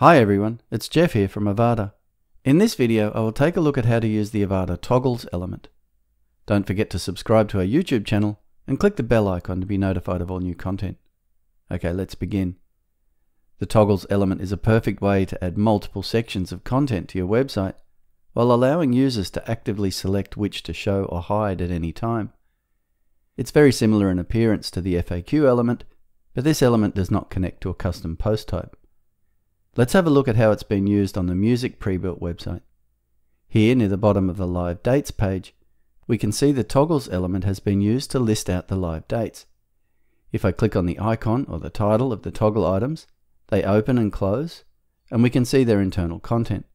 Hi everyone, it's Jeff here from Avada. In this video I will take a look at how to use the Avada toggles element. Don't forget to subscribe to our YouTube channel and click the bell icon to be notified of all new content. Okay, let's begin. The toggles element is a perfect way to add multiple sections of content to your website while allowing users to actively select which to show or hide at any time. It's very similar in appearance to the FAQ element, but this element does not connect to a custom post type. Let's have a look at how it's been used on the Music Prebuilt website. Here near the bottom of the Live Dates page, we can see the toggles element has been used to list out the live dates. If I click on the icon or the title of the toggle items, they open and close, and we can see their internal content.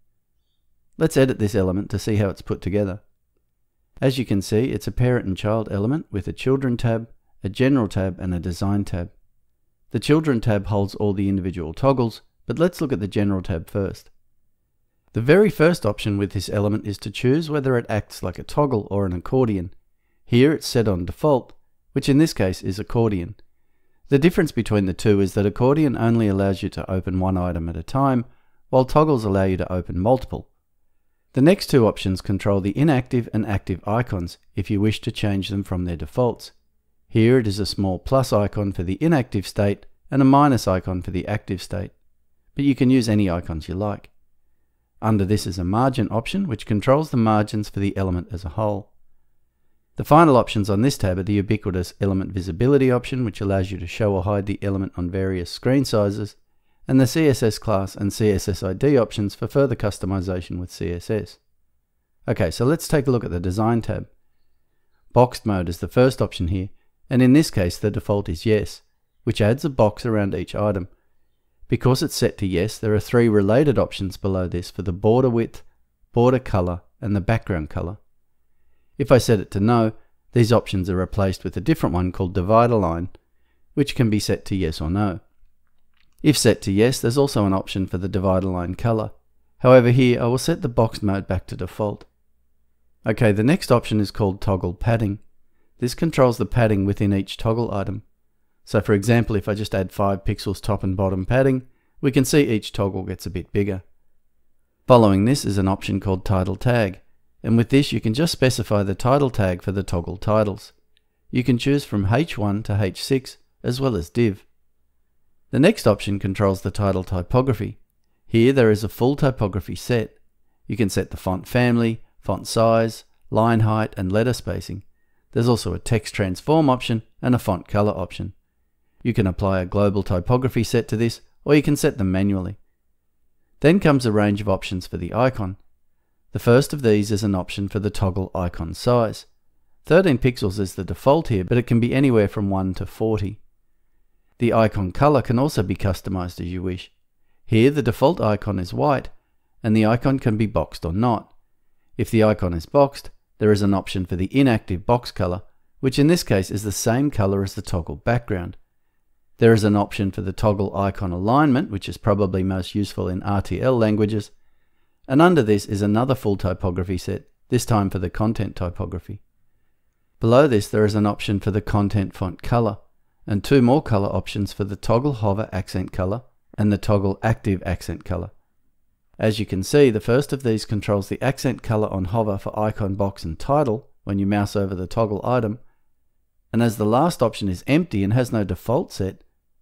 Let's edit this element to see how it's put together. As you can see, it's a parent and child element with a children tab, a general tab, and a design tab. The children tab holds all the individual toggles, but let's look at the General tab first. The very first option with this element is to choose whether it acts like a toggle or an accordion. Here it's set on default, which in this case is accordion. The difference between the two is that accordion only allows you to open one item at a time, while toggles allow you to open multiple. The next two options control the inactive and active icons if you wish to change them from their defaults. Here it is a small plus icon for the inactive state and a minus icon for the active state, but you can use any icons you like. Under this is a margin option, which controls the margins for the element as a whole. The final options on this tab are the ubiquitous element visibility option, which allows you to show or hide the element on various screen sizes, and the CSS class and CSS ID options for further customization with CSS. Okay, so let's take a look at the design tab. Boxed mode is the first option here, and in this case the default is yes, which adds a box around each item. Because it's set to yes, there are three related options below this for the border width, border color, and the background color. If I set it to no, these options are replaced with a different one called divider line, which can be set to yes or no. If set to yes, there's also an option for the divider line color. However, here I will set the boxed mode back to default. Okay, the next option is called toggle padding. This controls the padding within each toggle item. So for example, if I just add 5 pixels top and bottom padding, we can see each toggle gets a bit bigger. Following this is an option called title tag, and with this you can just specify the title tag for the toggle titles. You can choose from H1 to H6 as well as div. The next option controls the title typography. Here there is a full typography set. You can set the font family, font size, line height, and letter spacing. There's also a text transform option and a font color option. You can apply a global typography set to this, or you can set them manually. Then comes a range of options for the icon. The first of these is an option for the toggle icon size. 13 pixels is the default here, but it can be anywhere from 1 to 40. The icon color can also be customized as you wish. Here the default icon is white, and the icon can be boxed or not. If the icon is boxed, there is an option for the inactive box color, which in this case is the same color as the toggle background. There is an option for the toggle icon alignment, which is probably most useful in RTL languages, and under this is another full typography set, this time for the content typography. Below this there is an option for the content font color, and two more color options for the toggle hover accent color and the toggle active accent color. As you can see, the first of these controls the accent color on hover for icon box and title when you mouse over the toggle item, and as the last option is empty and has no default set,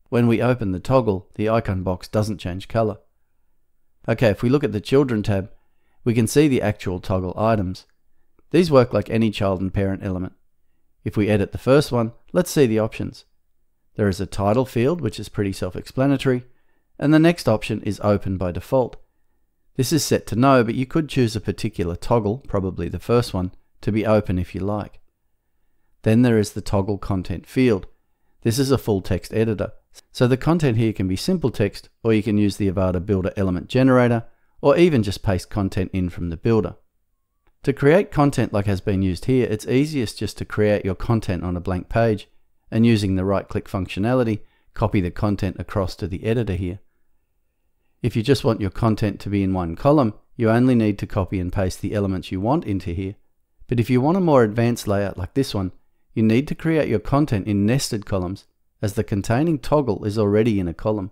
when we open the toggle, the icon box doesn't change color. Okay, if we look at the Children tab, we can see the actual toggle items. These work like any child and parent element. If we edit the first one, let's see the options. There is a title field, which is pretty self-explanatory, and the next option is open by default. This is set to no, but you could choose a particular toggle, probably the first one, to be open if you like. Then there is the toggle content field. This is a full text editor, so the content here can be simple text, or you can use the Avada Builder Element Generator, or even just paste content in from the builder. To create content like has been used here, it's easiest just to create your content on a blank page, and using the right-click functionality, copy the content across to the editor here. If you just want your content to be in one column, you only need to copy and paste the elements you want into here, but if you want a more advanced layout like this one, you need to create your content in nested columns, as the containing toggle is already in a column.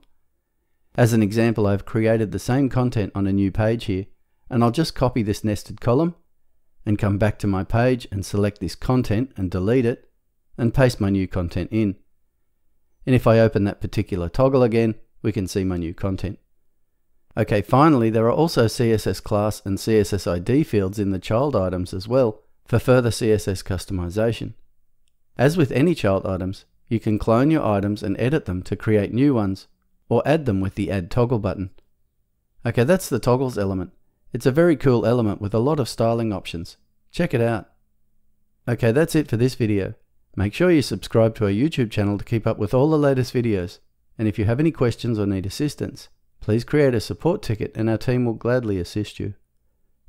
As an example, I've created the same content on a new page here, and I'll just copy this nested column and come back to my page and select this content and delete it and paste my new content in. And if I open that particular toggle again, we can see my new content. Okay, finally, there are also CSS class and CSS ID fields in the child items as well for further CSS customization. As with any child items, you can clone your items and edit them to create new ones, or add them with the Add Toggle button. Okay, that's the toggles element. It's a very cool element with a lot of styling options. Check it out. Okay, that's it for this video. Make sure you subscribe to our YouTube channel to keep up with all the latest videos. And if you have any questions or need assistance, please create a support ticket and our team will gladly assist you.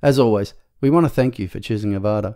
As always, we want to thank you for choosing Avada.